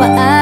But I